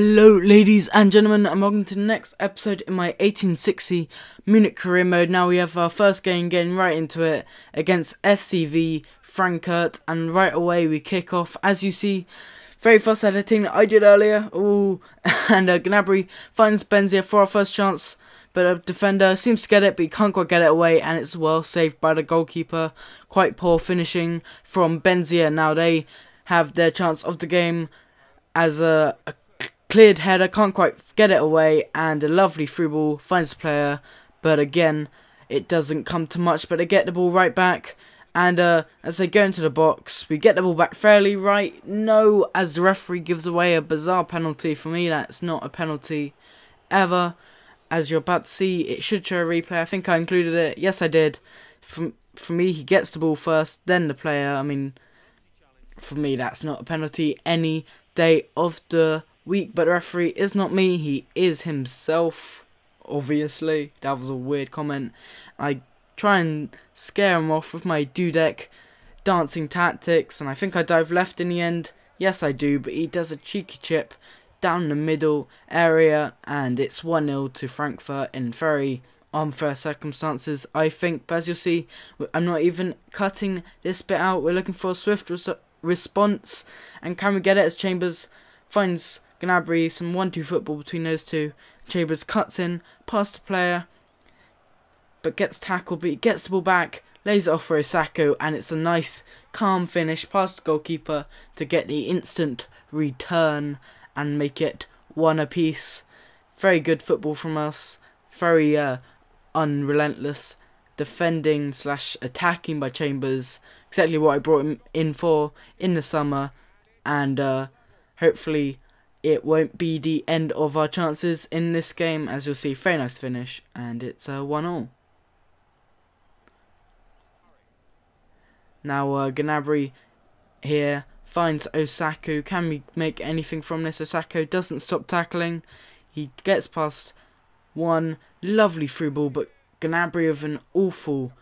Hello ladies and gentlemen, and welcome to the next episode in my 1860 Munich career mode. Now we have our first game, getting right into it, against SCV Frankert, and right away we kick off. As you see, very fast editing that I did earlier. Ooh, and Gnabry finds Benzia for our first chance, but a defender seems to get it, but he can't quite get it away, and it's well saved by the goalkeeper. Quite poor finishing from Benzia. Now they have their chance of the game as a cleared header, can't quite get it away, and a lovely through ball finds the player, but again it doesn't come to much. But they get the ball right back, and as they go into the box, we get the ball back fairly right. No, as the referee gives away a bizarre penalty. For me, that's not a penalty ever. As you're about to see, it should show a replay. I think I included it. Yes, I did. For me, he gets the ball first, then the player. I mean, for me, that's not a penalty any day of the week, but the referee is not me, he is himself, obviously. That was a weird comment. I try and scare him off with my Dudek dancing tactics, and I think I dive left in the end. Yes, I do, but he does a cheeky chip down the middle area, and it's 1-0 to Frankfurt in very unfair circumstances, I think. But as you'll see, I'm not even cutting this bit out. We're looking for a swift response, and can we get it, as Chambers finds Gnabry? Some 1-2 football between those two. Chambers cuts in past the player, but gets tackled, but he gets the ball back, lays it off for Osako, and it's a nice calm finish past the goalkeeper to get the instant return and make it 1 apiece. Very good football from us. Very unrelentless defending / attacking by Chambers. Exactly what I brought him in for in the summer, and hopefully it won't be the end of our chances in this game. As you'll see, very nice finish, and it's 1-1. Now Gnabry here finds Osako. Can we make anything from this? Osako doesn't stop tackling. He gets past one. Lovely through ball, but Gnabry with an awful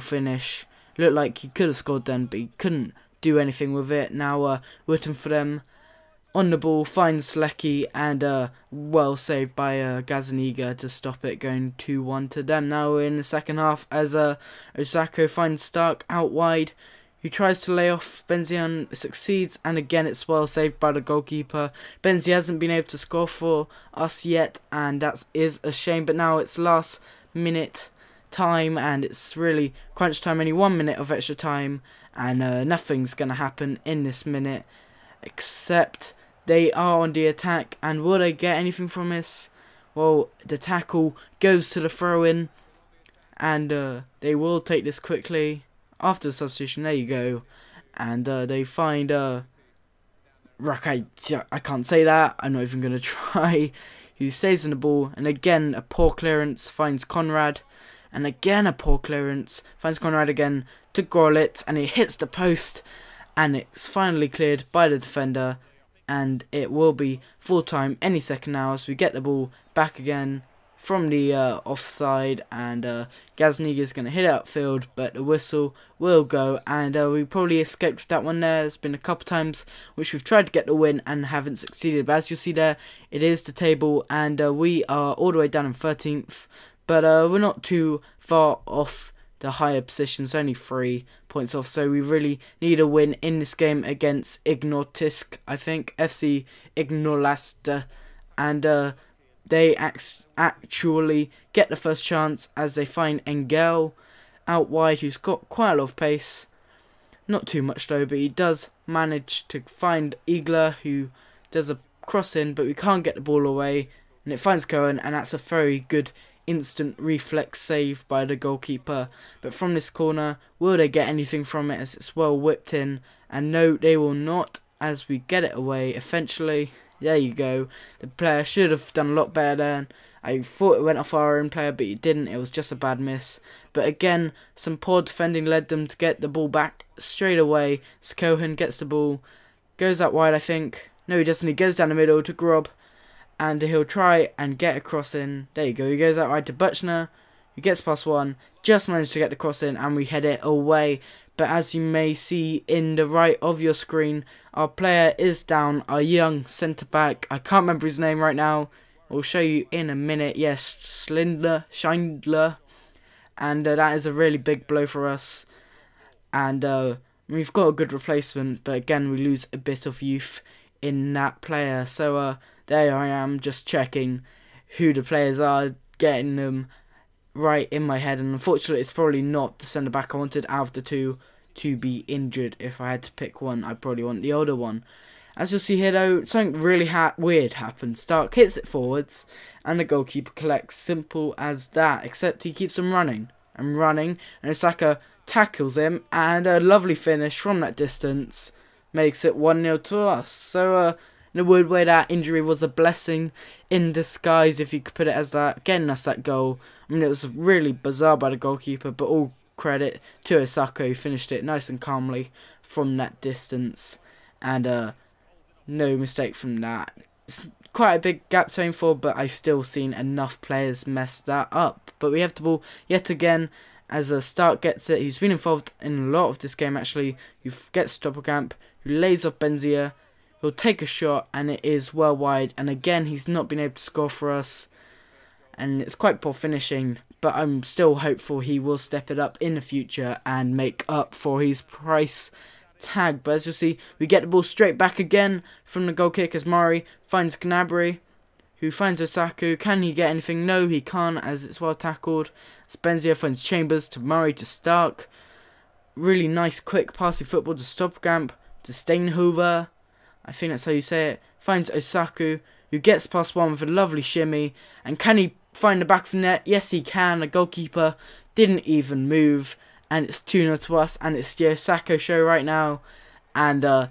finish. Looked like he could have scored then, but he couldn't do anything with it. Now Whittingham for them. On the ball, finds Lecky, and well saved by Gazzaniga to stop it going 2-1 to them. Now we're in the second half, as Osako finds Stark out wide, who tries to lay off Benzia, succeeds, and again it's well saved by the goalkeeper. Benzia hasn't been able to score for us yet, and that is a shame. But now it's last minute time, and it's really crunch time, only 1 minute of extra time, and nothing's going to happen in this minute, except they are on the attack. And will they get anything from this? Well, the tackle goes to the throw-in, and they will take this quickly after the substitution. There you go. And they find I can't say that, I'm not even going to try, who stays on the ball, and again a poor clearance finds Conrad, and again a poor clearance finds Conrad again to Gorlitz, and it hits the post, and it's finally cleared by the defender, and it will be full time any second now, as we get the ball back again from the offside, and Gazzaniga is going to hit outfield, but the whistle will go, and we probably escaped with that one there. There's been a couple times which we've tried to get the win and haven't succeeded, but as you see there, it is the table, and we are all the way down in 13th, but we're not too far off the higher positions, only 3 points off, so we really need a win in this game against FC Ignolasta, and they actually get the first chance, as they find Engel out wide, who's got quite a lot of pace, not too much though, but he does manage to find Igler, who does a cross in, but we can't get the ball away, and it finds Cohen, and that's a very good instant reflex save by the goalkeeper. But from this corner, will they get anything from it, as it's well whipped in? And no, they will not, as we get it away eventually. There you go. The player should have done a lot better there. I thought it went off our own player, but it didn't. It was just a bad miss. But again, some poor defending led them to get the ball back straight away. Skohan gets the ball, goes out wide, I think. No, he doesn't. He goes down the middle to Grob, and he'll try and get a cross in. There you go, he goes out right to Butchner, He gets past one, just managed to get the cross in, and we head it away. But as you may see in the right of your screen, our player is down, our young centre-back. I can't remember his name right now. I'll show you in a minute. Yes, Schindler. And that is a really big blow for us. And we've got a good replacement, but again, we lose a bit of youth in that player. So there I am, just checking who the players are, getting them right in my head, and unfortunately it's probably not the centre back I wanted out of the two to be injured. If I had to pick one, I'd probably want the older one. As you'll see here though, something really weird happened. Stark hits it forwards and the goalkeeper collects, simple as that, except he keeps on running and running, and Osako tackles him, and a lovely finish from that distance makes it 1-0 to us. So in a weird way, that injury was a blessing in disguise, if you could put it as that, getting us that goal. I mean, it was really bizarre by the goalkeeper, but all credit to Osako, who finished it nice and calmly from that distance. And no mistake from that. It's quite a big gap to aim for, but I've still seen enough players mess that up. But we have the ball yet again, as Stark gets it. He's been involved in a lot of this game, actually. You get Stoppelkamp, who lays off Benzia. He'll take a shot, and it is well wide, and again he's not been able to score for us, and it's quite poor finishing, but I'm still hopeful he will step it up in the future and make up for his price tag. But as you'll see, we get the ball straight back again from the goal kick as Murray finds Gnabry, who finds Osako. Can he get anything? No, he can't, as it's well tackled. Spensier finds Chambers to Murray to Stark. Really nice quick passing football to Stoppelkamp to Steinhöfer. I think that's how you say it. Finds Osako, who gets past one with a lovely shimmy. And can he find the back of the net? Yes, he can. The goalkeeper didn't even move. And it's 2-0 to us. And it's the Osako show right now. And,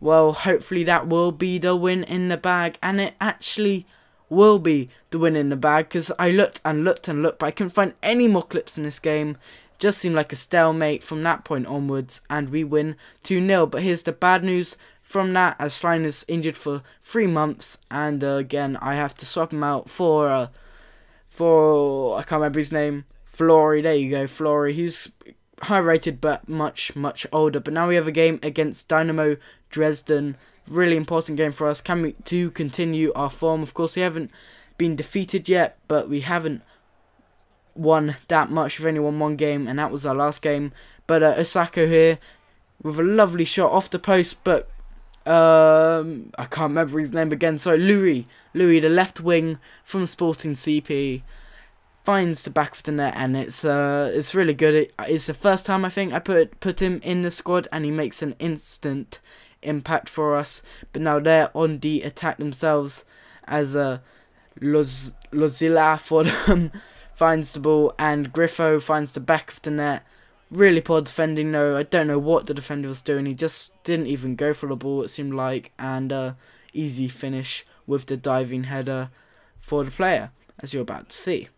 well, hopefully that will be the win in the bag. And it actually will be the win in the bag. Because I looked and looked and looked, but I couldn't find any more clips in this game. Just seemed like a stalemate from that point onwards. And we win 2-0. But here's the bad news from that, as Schlein is injured for 3 months, and again I have to swap him out for I can't remember his name, Flory. There you go, Flory. He's high rated but much older. But now we have a game against Dynamo Dresden, really important game for us. Can we to continue our form? Of course, we haven't been defeated yet, but we haven't won that much. We've only won one game, and that was our last game. But Osako here with a lovely shot off the post, but I can't remember his name again. So Luis, the left wing from Sporting CP, finds the back of the net, and it's really good. It's the first time I think I put him in the squad, and he makes an instant impact for us. But now they're on the attack themselves, as Los Lozilla for them finds the ball, and Griffo finds the back of the net. Really poor defending though. I don't know what the defender was doing. He just didn't even go for the ball, it seemed like. And easy finish with the diving header for the player, as you're about to see.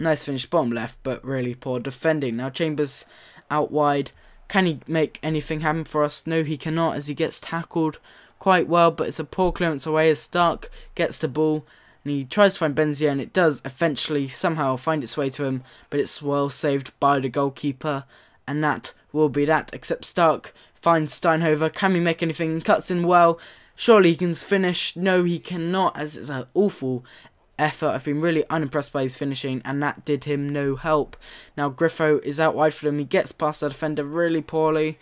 Nice finish bottom left, but really poor defending. Now Chambers out wide. Can he make anything happen for us? No, he cannot, as he gets tackled quite well. But it's a poor clearance away as Stark gets the ball. And he tries to find Benzia, and it does eventually somehow find its way to him, but it's well saved by the goalkeeper, and that will be that. Except Stark finds Steinhöfer. Can he make anything? And cuts in well. Surely he can finish. No, he cannot, as it's an awful effort. I've been really unimpressed by his finishing, and that did him no help. Now Griffo is out wide for them. He gets past the defender really poorly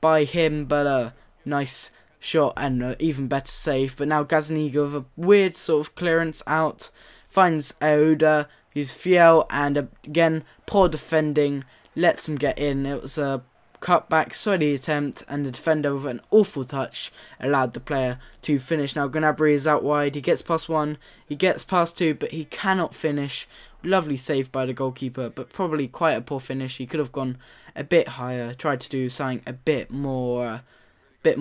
by him, but nice shot and even better save. But now Gazzaniga with a weird sort of clearance out finds Aouda, who's Fiel, and again poor defending lets him get in. It was a cutback, sorry attempt, and the defender with an awful touch allowed the player to finish. Now Gnabry is out wide. He gets past one, he gets past two, but he cannot finish. Lovely save by the goalkeeper, but probably quite a poor finish. He could have gone a bit higher, tried to do something a bit more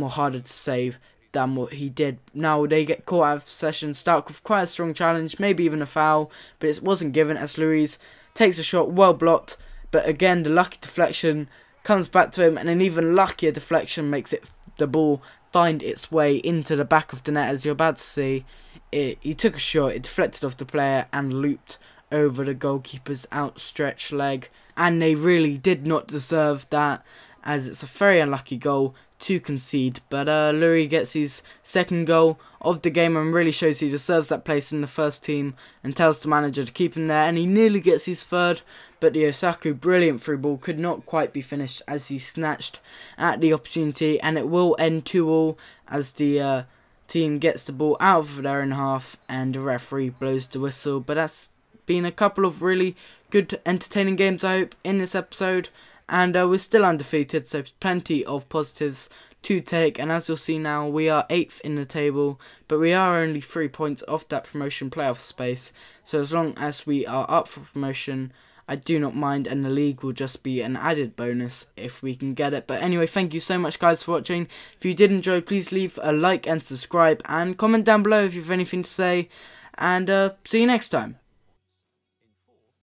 harder to save than what he did. Now they get caught out of possession. Stark with quite a strong challenge, maybe even a foul, but it wasn't given as Luis takes a shot, well blocked, but again the lucky deflection comes back to him, and an even luckier deflection makes it the ball find its way into the back of the net, as you're about to see. He took a shot, it deflected off the player and looped over the goalkeeper's outstretched leg, and they really did not deserve that, as it's a very unlucky goal to concede. But Lurie gets his second goal of the game and really shows he deserves that place in the first team, and tells the manager to keep him there, and he nearly gets his third, but the Osako brilliant through ball could not quite be finished as he snatched at the opportunity, and it will end 2-2 as the team gets the ball out of their own half and the referee blows the whistle. But that's been a couple of really good entertaining games, I hope, in this episode. And we're still undefeated, so plenty of positives to take. And as you'll see now, we are 8th in the table, but we are only 3 points off that promotion playoff space. So as long as we are up for promotion, I do not mind, and the league will just be an added bonus if we can get it. But anyway, thank you so much, guys, for watching. If you did enjoy, please leave a like and subscribe, and comment down below if you have anything to say. And see you next time.